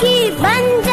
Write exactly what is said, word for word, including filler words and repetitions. की बंद